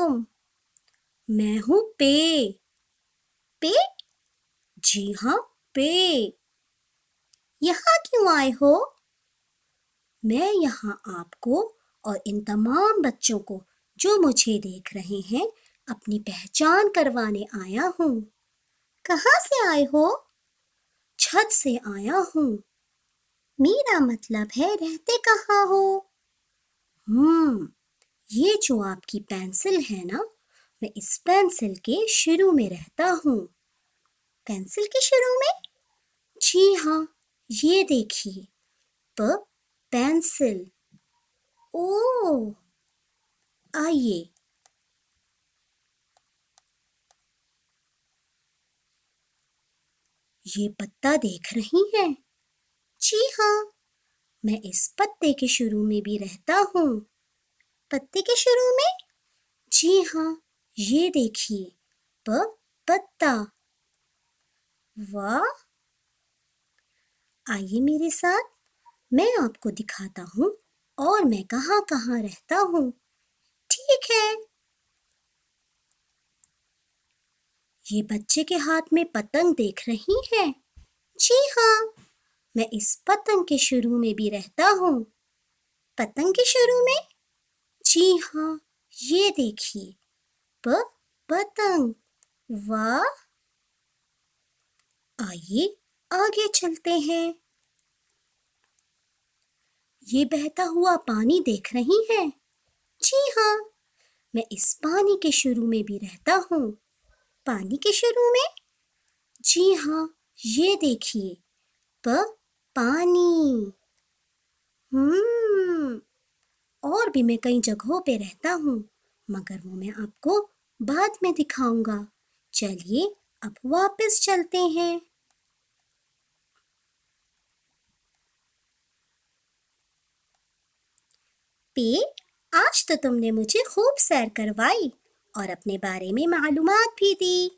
तुम? मैं हूँ पे। पे? जी हाँ पे। यहाँ क्यों आए हो? मैं यहाँ आपको और इन तमाम बच्चों को जो मुझे देख रहे हैं अपनी पहचान करवाने आया हूँ। कहाँ से आए हो? छत से आया हूँ। मेरा मतलब है रहते कहाँ हो? ये जो आपकी पेंसिल है ना, मैं इस पेंसिल के शुरू में रहता हूँ। पेंसिल के शुरू में? जी हाँ, ये देखिए, प पेंसिल। ओ, आइए ये पत्ता देख रही हैं? जी हाँ, मैं इस पत्ते के शुरू में भी रहता हूँ। पत्ते के शुरू में? जी हाँ, ये देखिए, प पत्ता। वाह! आइए मेरे साथ, मैं आपको दिखाता हूँ और मैं कहाँ कहाँ रहता हूँ। ठीक है, ये बच्चे के हाथ में पतंग देख रही है? जी हाँ, मैं इस पतंग के शुरू में भी रहता हूँ। पतंग के शुरू में? जी हाँ, ये देखिए, प पतंग। वाह! आइए आगे चलते हैं। ये बहता हुआ पानी देख रही है? जी हाँ, मैं इस पानी के शुरू में भी रहता हूँ। पानी के शुरू में? जी हाँ, ये देखिए, प पानी। और भी मैं कई जगहों पे रहता हूँ, मगर वो मैं आपको बाद में दिखाऊंगा। चलिए अब वापस चलते हैं। पे, आज तो तुमने मुझे खूब सैर करवाई और अपने बारे में मालूमात भी दी।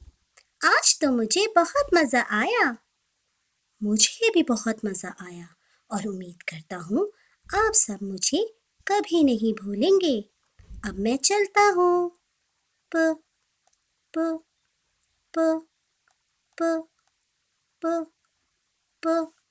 आज तो मुझे बहुत मज़ा आया। मुझे भी बहुत मज़ा आया और उम्मीद करता हूँ आप सब मुझे कभी नहीं भूलेंगे। अब मैं चलता हूँ। प प प प प प।